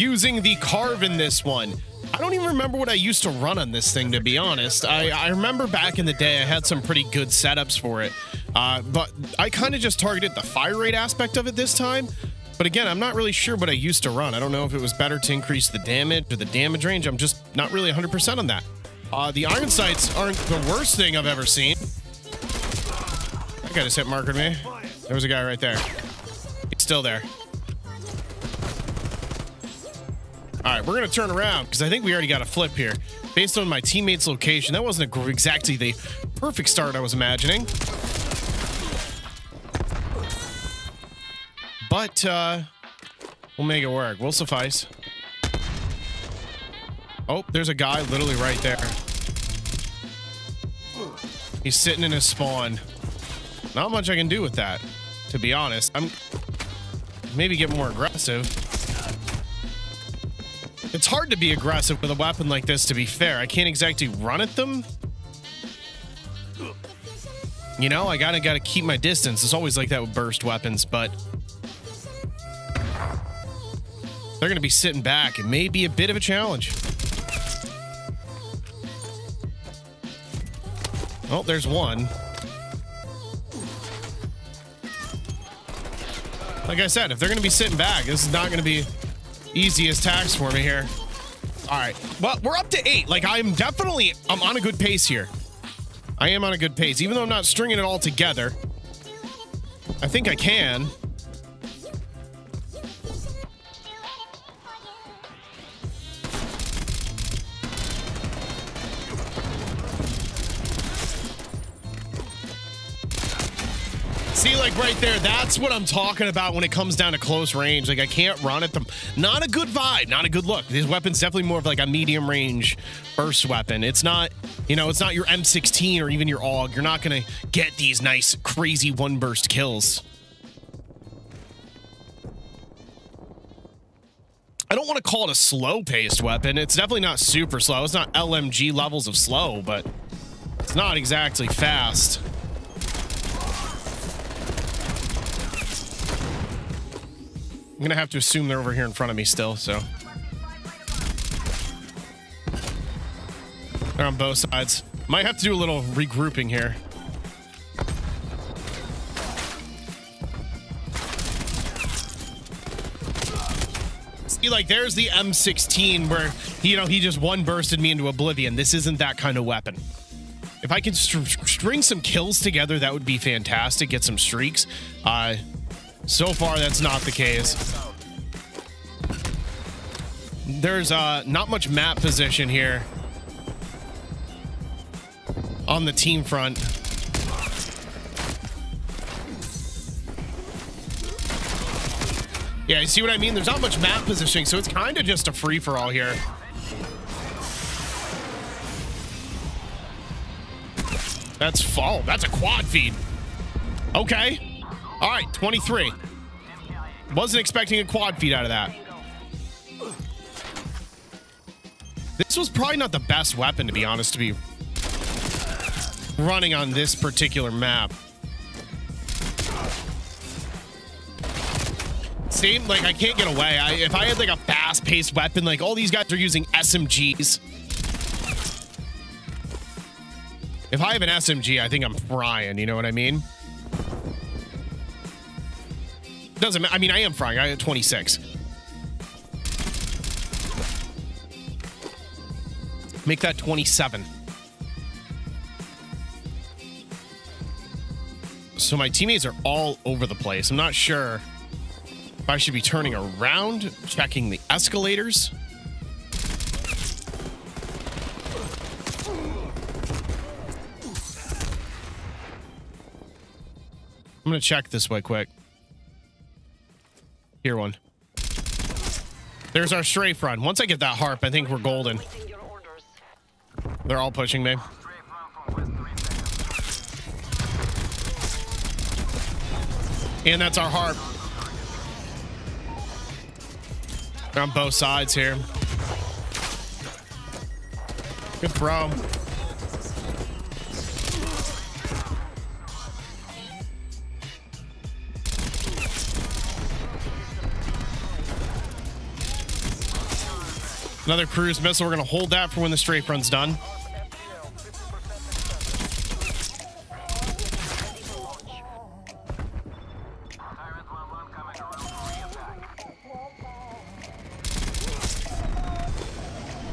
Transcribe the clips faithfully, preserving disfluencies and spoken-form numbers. using the Carv in this one. I don't even remember what I used to run on this thing, to be honest. I, I remember back in the day, I had some pretty good setups for it. Uh, but I kind of just targeted the fire rate aspect of it this time. But again, I'm not really sure what I used to run. I don't know if it was better to increase the damage or the damage range. I'm just not really one hundred percent on that. Uh, the iron sights aren't the worst thing I've ever seen. That guy just hit markered me. There was a guy right there. He's still there. All right, we're going to turn around because I think we already got a flip here. Based on my teammate's location, that wasn't exactly the perfect start I was imagining. But uh, we'll make it work. We'll suffice. Oh, there's a guy literally right there. He's sitting in his spawn. Not much I can do with that, to be honest. I'm maybe get more aggressive. It's hard to be aggressive with a weapon like this, to be fair. I can't exactly run at them. You know, I gotta gotta keep my distance. It's always like that with burst weapons, but they're gonna be sitting back. It may be a bit of a challenge. Oh, there's one. Like I said, if they're gonna be sitting back, this is not gonna be easiest task for me here. All right, well, we're up to eight. Like, I'm definitely, I'm on a good pace here. I am on a good pace, even though I'm not stringing it all together. I think I can. See, like right there, that's what I'm talking about when it comes down to close range. Like, I can't run at them. Not a good vibe, not a good look. This weapon's definitely more of like a medium range burst weapon. It's not, you know, it's not your M sixteen or even your A U G. You're not going to get these nice, crazy one burst kills. I don't want to call it a slow paced weapon. It's definitely not super slow. It's not L M G levels of slow, but it's not exactly fast. I'm gonna have to assume they're over here in front of me still, so. They're on both sides. Might have to do a little regrouping here. See, like, there's the M sixteen where, you know, he just one bursted me into oblivion. This isn't that kind of weapon. If I could str string some kills together, that would be fantastic. Get some streaks. Uh, So far, that's not the case. There's uh, not much map position here on the team front. Yeah, you see what I mean? There's not much map positioning, so it's kind of just a free-for-all here. That's fall. That's a quad feed. Okay. All right, twenty-three. Wasn't expecting a quad feed out of that. This was probably not the best weapon, to be honest, to be running on this particular map. See, like, I can't get away. I, if I had, like, a fast-paced weapon, like, all these guys are using S M Gs. If I have an S M G, I think I'm frying, you know what I mean? Doesn't matter. I mean, I am frying. I got twenty-six. Make that twenty-seven. So my teammates are all over the place. I'm not sure if I should be turning around, checking the escalators. I'm going to check this way quick. Here one. There's our strafe run. Once I get that harp, I think we're golden. They're all pushing me. And that's our harp. They're on both sides here. Good throw. another cruise missile. We're going to hold that for when the strafe run's done.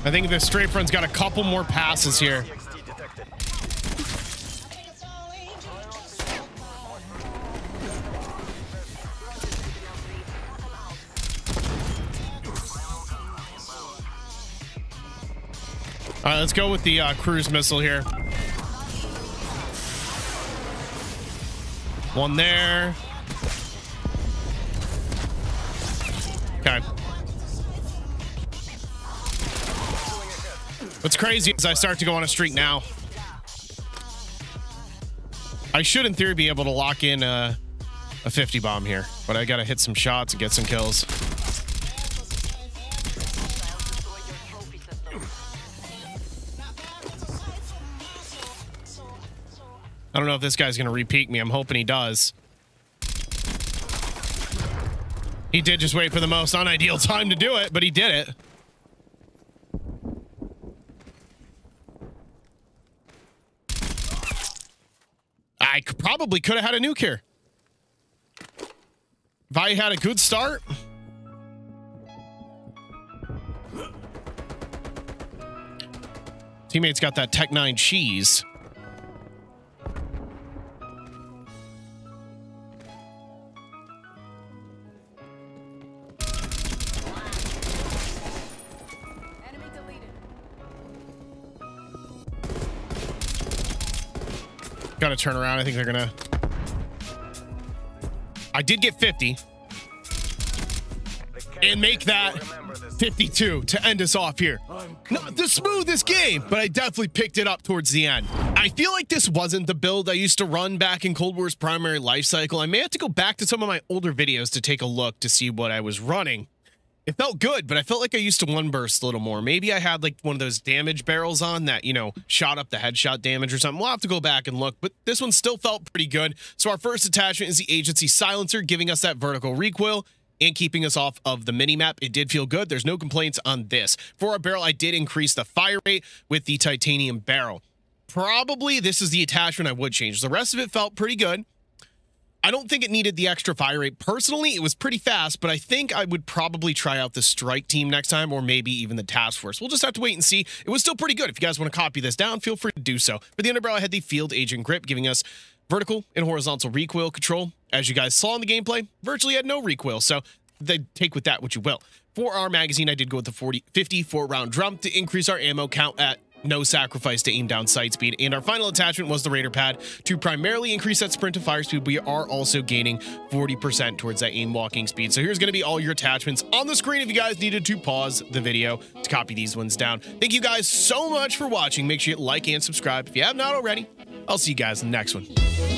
I think the strafe run's got a couple more passes here. All right, let's go with the uh, cruise missile here. One there. Okay. What's crazy is I start to go on a streak now. I should, in theory, be able to lock in a, a fifty bomb here, but I got to hit some shots and get some kills. I don't know if this guy's going to re-peek me. I'm hoping he does. He did just wait for the most unideal time to do it, but he did it. I could, probably could have had a nuke here. If I had a good start. Teammate's got that Tech nine cheese. Gotta turn around. I think they're gonna. I did get fifty and make that fifty-two to end us off here. Not the smoothest game, but I definitely picked it up towards the end. I feel like this wasn't the build I used to run back in Cold War's primary life cycle. I may have to go back to some of my older videos to take a look to see what I was running. It felt good, but I felt like I used to one burst a little more. Maybe I had like one of those damage barrels on that, you know, shot up the headshot damage or something. We'll have to go back and look, but this one still felt pretty good. So our first attachment is the agency silencer, giving us that vertical recoil and keeping us off of the mini map. It did feel good. There's no complaints on this. For our barrel, I did increase the fire rate with the titanium barrel. Probably this is the attachment I would change. The rest of it felt pretty good. I don't think it needed the extra fire rate. Personally, it was pretty fast, but I think I would probably try out the strike team next time, or maybe even the task force. We'll just have to wait and see. It was still pretty good. If you guys want to copy this down, feel free to do so. For the underbarrel, I had the field agent grip, giving us vertical and horizontal recoil control. As you guys saw in the gameplay, virtually had no recoil, so they take with that what you will. For our magazine, I did go with the forty, fifty-four round drum to increase our ammo count at no sacrifice to aim down sight speed. And our final attachment was the raider pad to primarily increase that sprint to fire speed. We are also gaining forty percent towards that aim walking speed. So here's going to be all your attachments on the screen if you guys needed to pause the video to copy these ones down. Thank you guys so much for watching. Make sure you like and subscribe if you have not already. I'll see you guys in the next one.